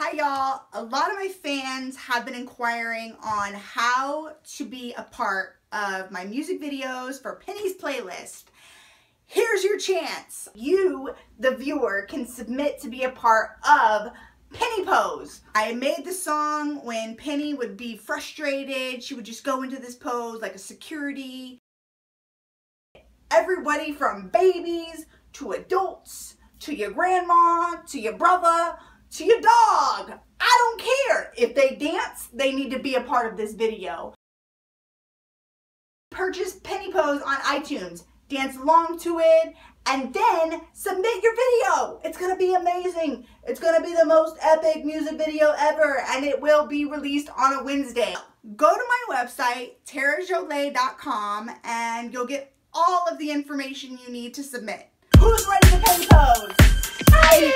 Hi y'all, a lot of my fans have been inquiring on how to be a part of my music videos for Penny's Playlist. Here's your chance. You, the viewer, can submit to be a part of Penny Pose. I made the song when Penny would be frustrated. She would just go into this pose like a security. Everybody from babies to adults to your grandma to your brother to your dog. I don't care. If they dance, they need to be a part of this video. Purchase Penny Pose on iTunes, dance along to it, and then submit your video. It's gonna be amazing. It's gonna be the most epic music video ever, and it will be released on a Wednesday. Go to my website, terrajole.com, and you'll get all of the information you need to submit. Who's ready to Penny Pose?